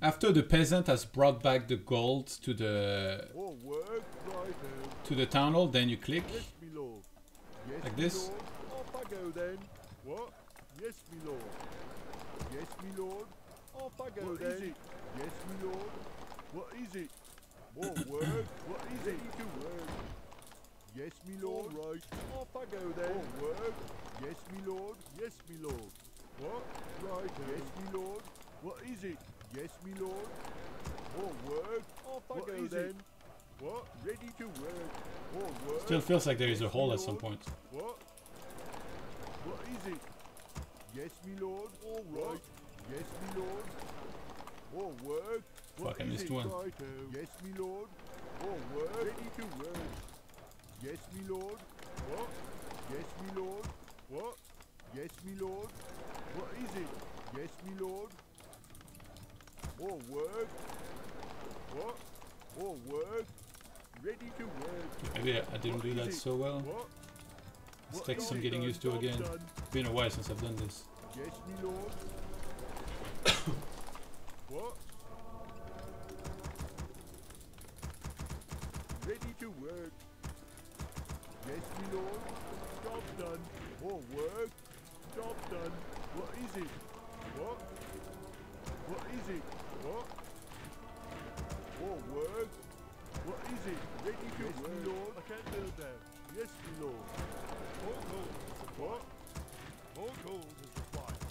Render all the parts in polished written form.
After the peasant has brought back the gold to the town hall, then you click like this. Off I go then. What? Yes, me lord. Yes, me lord. Off I go then. Yes, me lord. What is it? More work. What is it? To work. Yes, me lord. All right. Off I go then. More work. Yes, me lord. Yes, me lord. What? Right. Yes, me lord. What is it? Yes, me lord. More work. Off I go then. What? Ready to work. More work. Still feels like there is a hole at some point. What? What is it? Yes, me lord. All right. Yes, me lord. More work. What Fuck, I missed one. Yes, me lord. More work. Ready to work. Yes, me lord. What? Yes, me lord. What? Yes, me lord. What is it? Yes, me lord. More work. What? More work. Ready to work. Maybe I didn't do that so well. This text I'm getting used to again. It's been a while since I've done this. Yes, me lord. What? Ready to work. Yes, me lord. Job done. More work. Job done. What is it? What? What is it? What? More work. What is it? Ready to work. Yes, me lord. I can't build that. Yes, me lord. More gold is required. More gold is required.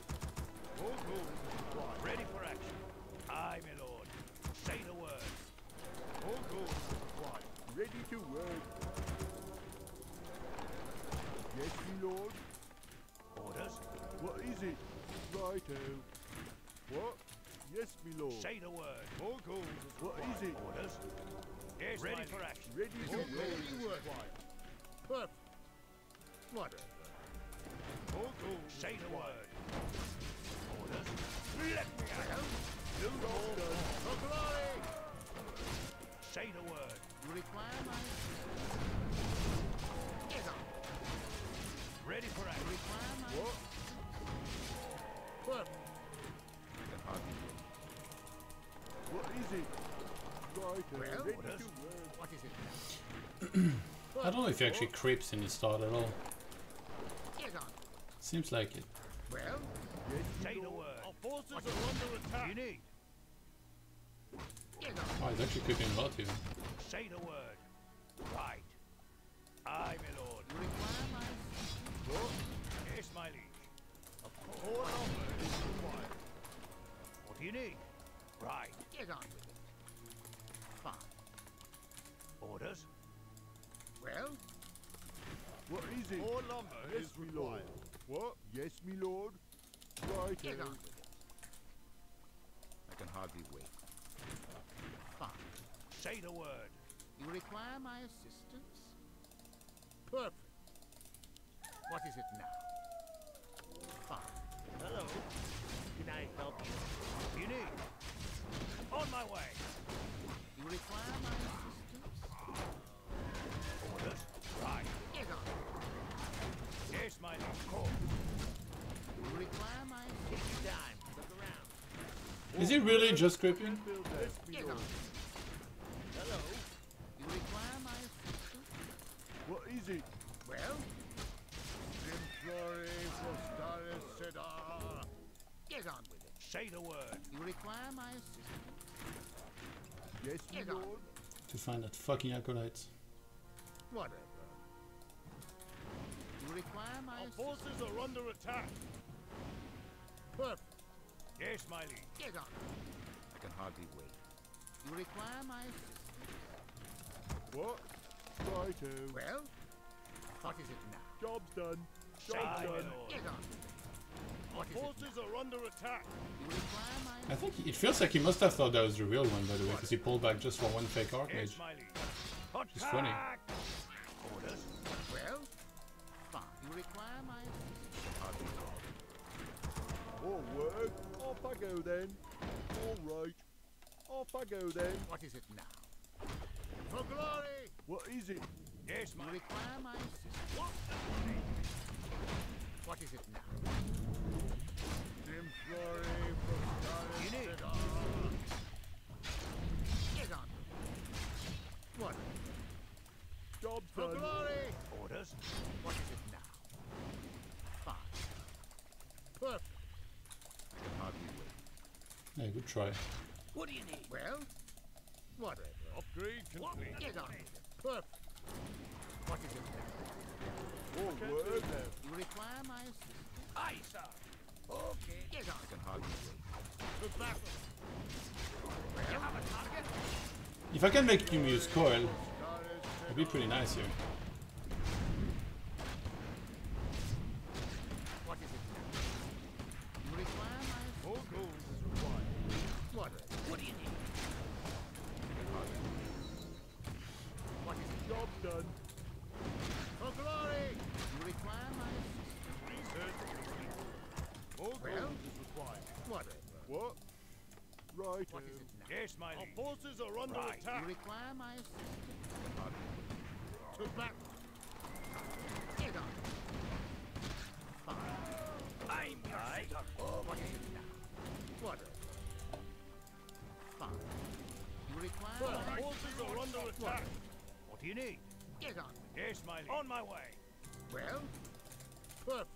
More gold is required. Ready for action. Aye, my lord. Say the word. More gold is required. Ready to work. Yes, me lord. Orders. What is it? Righto. What? Yes, me lord. Say the word. More gold is required. What is it? Orders. Yes, ready for action. Ready to work. Perfect. Right. More gold. Say the word. Orders. Let me out. New gold. For glory. Say the word. You require money. Get on. Ready for action. Require money. What? Perfect. What is it? Right, well, what is it? I don't know if he actually creeps in his start at all. Seems like it. Well, say the word. Our forces are under attack. You need. Oh, he's actually creeping a lot here. Say the word. Right. Aye, my lord. Require my... Yes, my liege. Of course. What do you need? Right. Get on with it. Fine. Orders? Well? What is it? More lumber yes, is required. Lord. What? Yes, me lord. Right. Get on with it. I can hardly wait. Fine. Say the word. You require my assistance? Perfect. What is it now? Fine. Hello. Can I help you? You need. On my way. You require my assistance? Orders? Right. Get on. Here's my last call. You require my assistance? Take time. Look around. Is he really just creeping? Get on. Hello. You require my assistance? What is it? Well? Glory for Staris Sedar. Get on with it. Say the word. You require my assistance. Yes, my lord. To find that fucking acolyte. Whatever. You require my assistance. Our forces are under attack. Perfect. Yes, my liege. Get on. I can hardly wait. You require my assistance. What? Try to. Well? What is it now? Job's done. Job's done. Get on. Forces are under attack. I think it feels like he must have thought that was the real one, by the way, because he pulled back just for one fake Archmage. It's funny. Orders. Well, fine. You require my assistance. All work. Off I go then. All right. Off I go then. What is it now? For glory. What is it? Yes, my. You require my assistance. What? What is it now? You need. son. For glory! Orders? What is it now? Fast. Perfect. I can hardly wait. Yeah, good try. What do you need? Well, whatever. Upgrade complete. What? Get on it. Perfect. What is it now? All word. You require my assistance? Aye, sir. Okay. Get on. I can hardly wait. Good battle. Well, you have a target? If I can make him use coil, it'd be pretty nice here. What is it? You require my full gold is required. What do you need? What is the job done? For glory! You require my assistance. Full gold is required. What? Right. What is it now? Yes, my lady. Our forces are under attack. You require my assistance. To back. Get on. Fire. I'm your leader. What is it now? What? Fire. You require my forces are under attack. What do you need? Get on. Yes, my lady. On my way. Well. Perfect.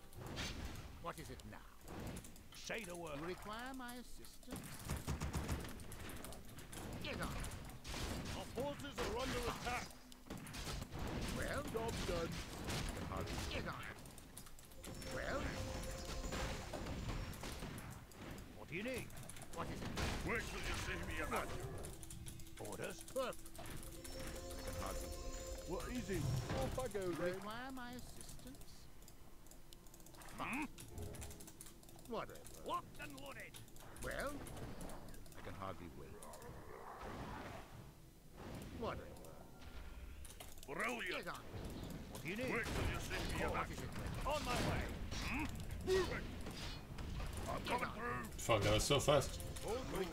What is it now? Say the word. You require my assistance. Get on. Our forces are under attack. Well, job done. Get on. Well, what do you need? What is it? Where should you send me about? Orders? What is it? Off I go then. Require my assistance? Hmm? Whatever. Locked and loaded. Well, I can hardly wait. Whatever. Brilliant. What do you need? Where can you send me about? On my way. Hmm? Moving. I'm coming through. Fuck, that was so fast. Moving.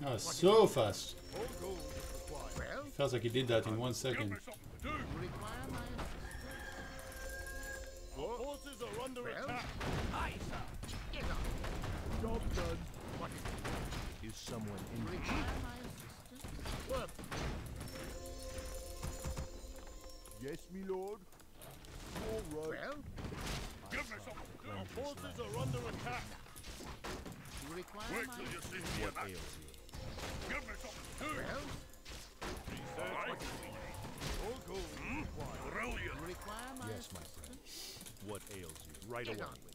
That was so fast. Well, feels like he did that in 1 second. Forces are under attack. Aye, sir. Get up. Job done. What is it? Is someone in the What? Yes, me lord. All right. Well, give me something. Our forces are under attack. You require Wait till you see me about it. Give me something. Well, research. All go. Brilliant. You require my yes, my friend. What ails you? Right along with it.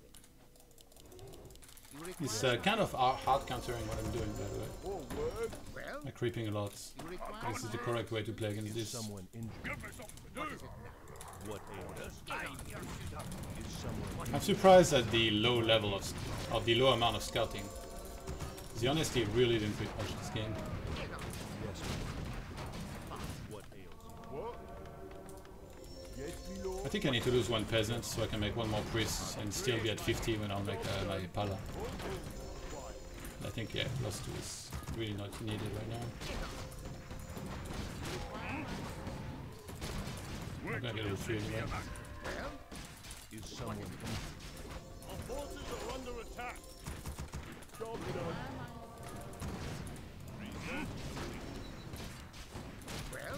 It's kind of hard countering what I'm doing, by the way. I'm creeping a lot. This is the correct way to play against this. I'm surprised at the low level of the low amount of scouting. The honesty really didn't fit much this game. I think I need to lose one peasant so I can make one more priest and still be at 50 when I'll make my pala. I think, yeah, plus 2 is really not needed right now. I'm gonna get a little free anyway. Our forces are under attack. Job done.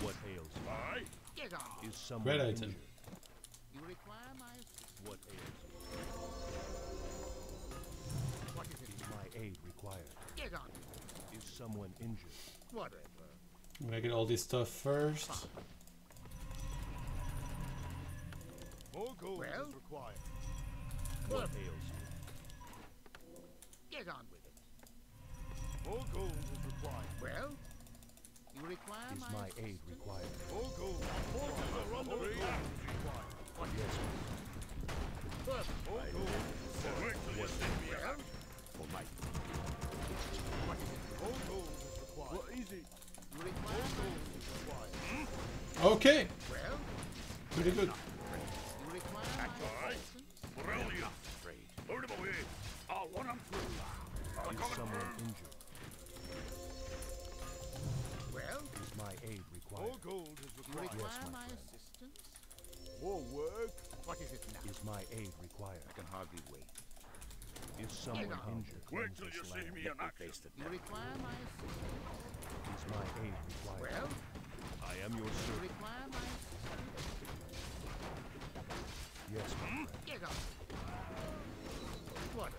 What ails you? Is someone Red item. You require my assistance. What ails? What is it? My aid required. Get on. Is someone injured? Whatever. I'm gonna get all this stuff first. More gold is required. What ails you? Get on with it. More gold is required. Well. You require is my aid required? All gold. Forces are under attack. Yes. First, all gold. For my. All gold is required. What is it? You require gold is required. Okay. Well, pretty good. You require. Brilliant. Hold them away. I want them through. I'm coming through. Well, is my aid required? All gold is required. Yes, my assistance. War work. What is it now? Is my aid required? I can hardly wait. Is someone injured? Wait till you see me an act. You require my assistance. Is my aid required? Well, I am your servant. Require my service. Yes, my friend. Get up. What?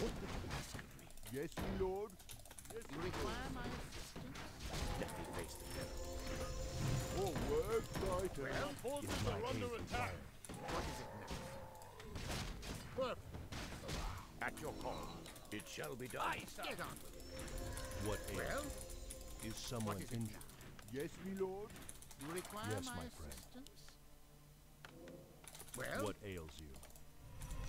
What do you ask of me? Yes, Lord. Yes, you require my assistance? Let me face the devil. Or work brighter. Well, forces are under attack. What is it now? Perfect. At your call. It shall be done. Aye, sir. Get on with it. What ails? Well? Is someone injured? Yes, my lord. You require my assistance? Well? What ails you?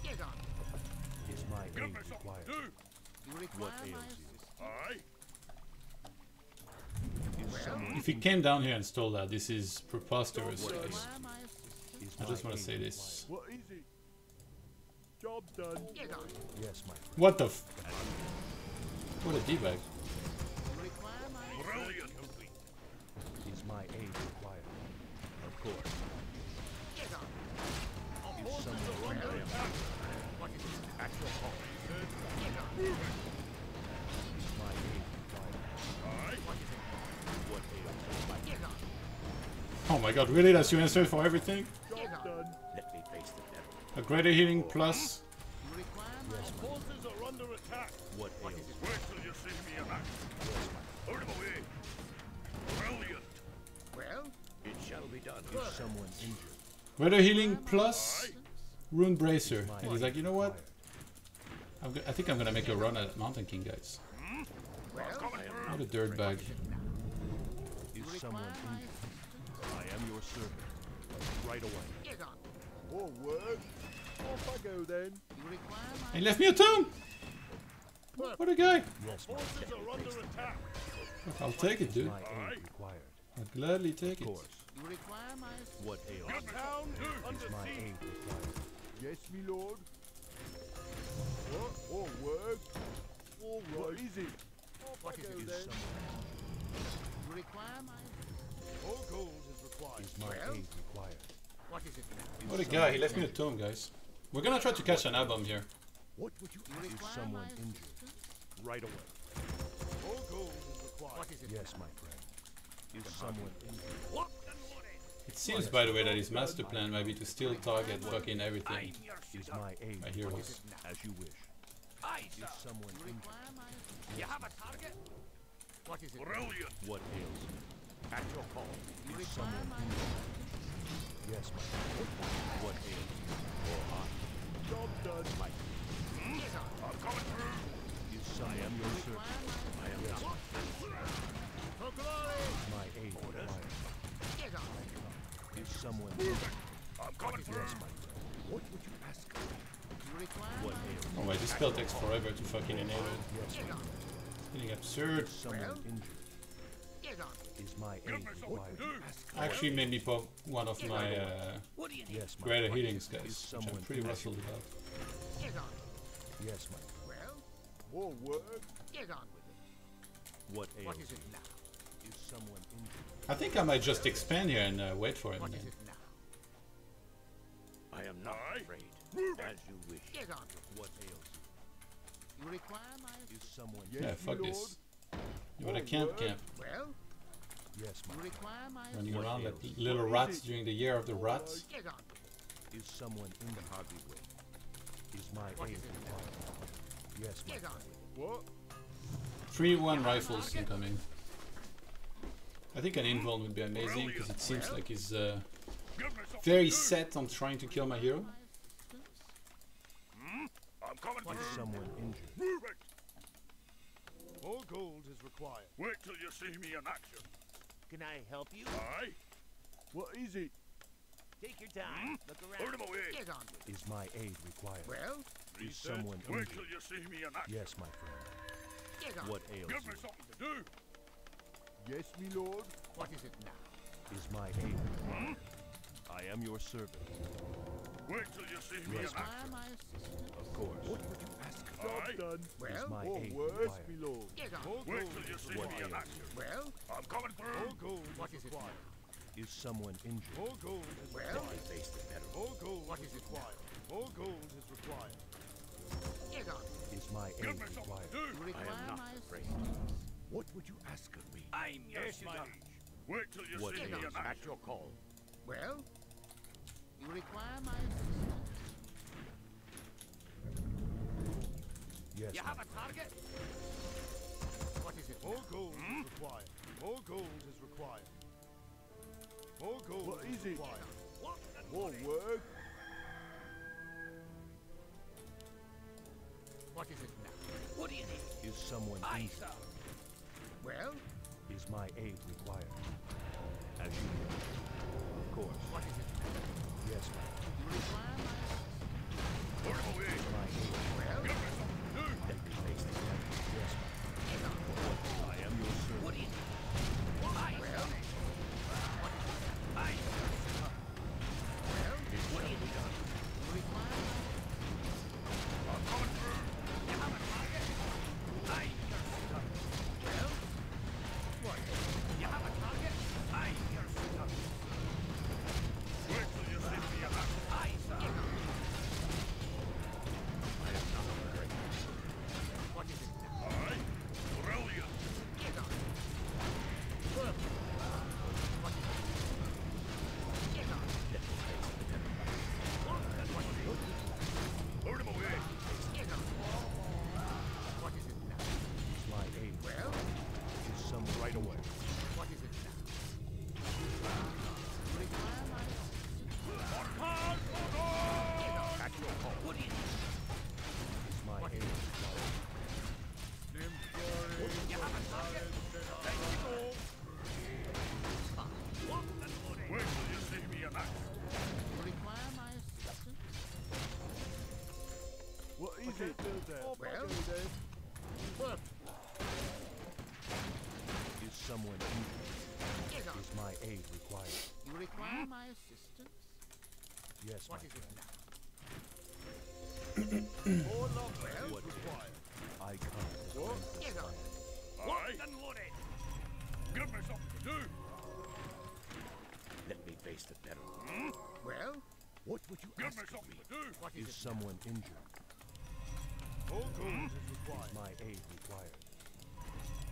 Get on with it. Is my aid required? You require what ails you? Aye. Well? If you came down here and stole that, this is preposterous. I just want to say this. What is it? Job done. Yes, my friend. What the f... What a D-bag. Brilliant. Is my aid required? Of course. Get on. Is someone required? What is this? At your home. Get on. Is my aid required? What is it? What aid? Get on. Oh my god, really? That's your answer for everything? Job done. Let me face the devil. A greater healing plus. Yes, my forces are under attack. What is it? Where till you see me about? Put him away. Brilliant. Well, it shall be done. If someone's injured. Greater healing plus Rune Bracer. And he's like, you know what? I think I'm gonna make a run at Mountain King, guys. Well, what a dirtbag. Is someone injured? I am your servant. Right away. Get on. Or work. Off I go then. He left me a tongue. What a guy! Yes, I'll take it, dude. I'll gladly take it. What ails you? Is my aid required? Yes, me lord. Or work. All right. Easy. Off I go then. You require my. All goals is required. Is my aid required? What is it now? What a guy, he left me a tomb, guys. We're gonna try to catch an album here. What would you do if someone injured? Right away. All gold is required. What is it? Yes, my friend. If someone injured. What? It seems, by the way, that his master plan might be to still target fucking everything. Is my aid. My heroes. As you wish. I do someone injured. You have a target? What is it? Brilliant. What ails you? At your call. Is someone injured? Yes, my friend. What is your heart? Job done, my friend. I'm coming through. Yes, I am your servant. I am your servant. My aid orders. Is someone... I'm coming through. Yes, my friend. What would you ask me? What ails you? Oh, I just spelled X forever to fucking enable it. Yes, my friend. It's getting absurd. Someone injured. Is my aid required? Actually made me pop one of my greater healings, guys, which I'm pretty rustled about. Yes, my friend. Well, war work. Get on with it. What ails you? Is someone injured? I think I might just expand here and wait for him. What is it now? I am not afraid. As you wish. Get on with it. What ails you? You require my. Is someone? Yeah, fuck this. You want to camp? Well, yes, my friend. Running around like little rats during the year of the rats. Is someone in the hobby way? Is my aid required? Yes, my friend. What? 3-1 rifles incoming. I think an invuln would be amazing because it seems like he's very set on trying to kill my hero. I'm coming for you. Is someone injured? All gold is required. Wait till you see me in action. Can I help you? Aye. What is it? Take your time. Look around. Put him away. Get on with it. Is my aid required? Well, is someone injured? Wait till you see me in action. Yes, my friend. Get on. What ails you? Give me something to do. Yes, me lord. What is it now? Is my aid required? I am your servant. Wait till you see me in action. Of course. What would you ask? Job done. Well, my aid required. Wait till you see me in action. Well, I'm coming through. All gold. What is it? Is someone injured? All gold is required. Well, I face the battle. All gold. What is it? All gold is required. Get on. Is my aid required? I am not afraid. What would you ask of me? I'm your servant. Wait till you see me at your call. Well, you require my assistance. Yes. You have a target? What is it? More gold is required. More gold is required. More gold what is it? What? More work? What is it now? What do you need? Is someone east? Well? Is my aid required? As you know. Of course. What is it? Yes, ma'am. You require my aid? What do we need? Well? Give me something to do! That makes the difference. Yes, ma'am. I am your servant. What do you need? I well? What is it? I well? What do you need? You require my aid? I'm coming through! You have a target? I you have a target? I hear stuff. Wait till you see me about I sir. I am not a great. What is it? Alright. Brilliant. Get on. Perfect. What is it? Get on. What is it? Hold him away. Get on. What is it now? Slide A. Well? Is some right away. What is it now? Require my assistance. That's your call. What is it? It's my aid. You have a target? Take it all. What the money? Where will you see me at? Require my assistance. What is it? Well, what? Someone injured. Is my aid required? You require my assistance? Yes, what is it now? More love what required. I can't. What? What and what it? Give me something to do. Let me face the peril. Well? What would you give me something to do? What is someone injured? All gold is required. Is my aid required?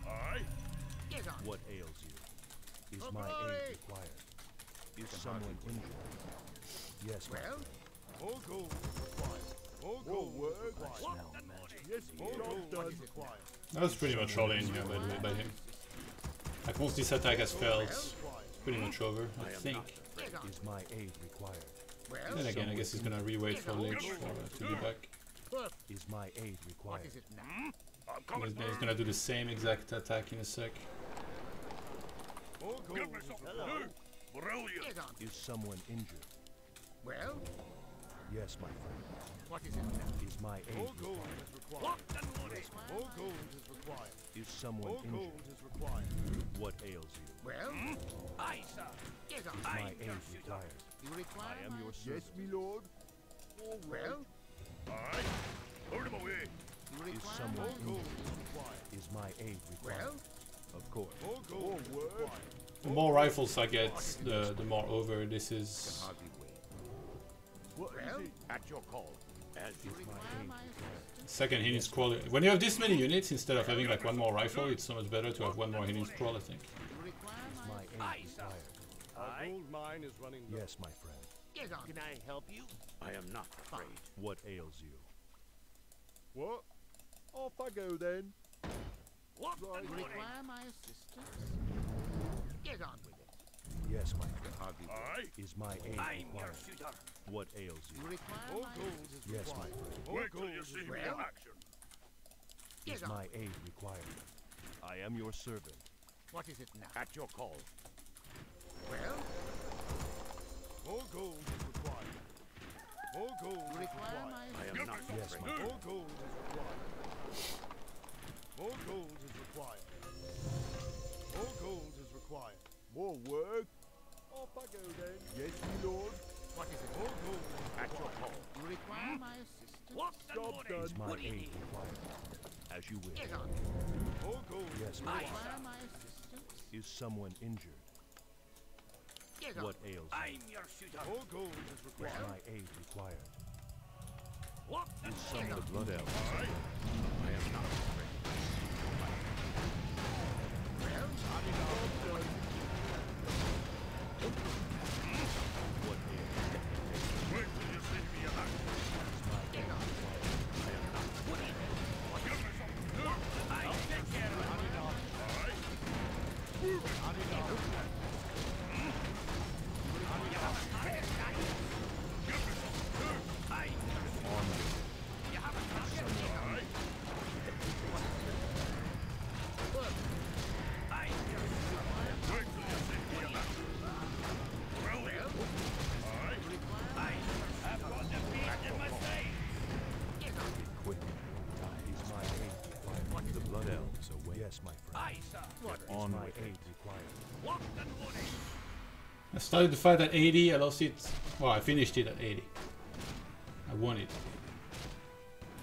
Aye. What ails you? Is my aid required? Is someone injured? Yes, well? All gold required. All gold required. Yes, all gold required. That was pretty much all in here, by the way, by him. Like, once this attack has failed, it's pretty much over, I think. Is my aid required? Then again, I guess he's gonna re-wait for Lynch to be back. Is my aid required? What is it now? And he's gonna do the same exact attack in a sec. Brilliant. Is someone injured? Well? Yes, my friend. What is it now? Is my aid required? What the Lord is all gold is required. Is someone injured? All gold is required. What ails you? Well? I, sir. Is my aid required? You require I am your servant. Yes, my lord. All well? Alright. Hold him away. Is someone injured? Is my aid required? Of course. The more rifles I get, the more over this is. Well, at your call. Second Hidden Scroll. When you have this many units, instead of having like one more rifle, it's so much better to have one more Hidden Scroll, I think. My gold mine is running low. Yes, my friend. Can I help you? I am not afraid. What ails you? What? Off I go then. What? Right. Require my assistance? Get on with it. Yes, my friend. Aye. Is my aid required? What ails you? Require all gold is yes, required. My friend. All gold is required. Is my aid required? I am your servant. What is it now? At your call. Well? All gold is required. All gold is required. I am not yes, my friend. All gold is required. More gold is required. More gold is required. More work. Off I go then. Yes, my lord. What is it? More gold is at your call. You require my assistance. What job done? Is my aid required? As you wish. More gold. Yes, my lord. Require my assistance. Is someone injured? What ails you? I'm your shooter. More gold is required. Is my aid required? What is some of the blood elves? I am not afraid. Well, quickly. Is my aid required? What the blood elves away? Yes, my friend. Aye, sir. What is my aid required? What the morning? I started the fight at 80, I lost it. Well, I finished it at 80. I won it.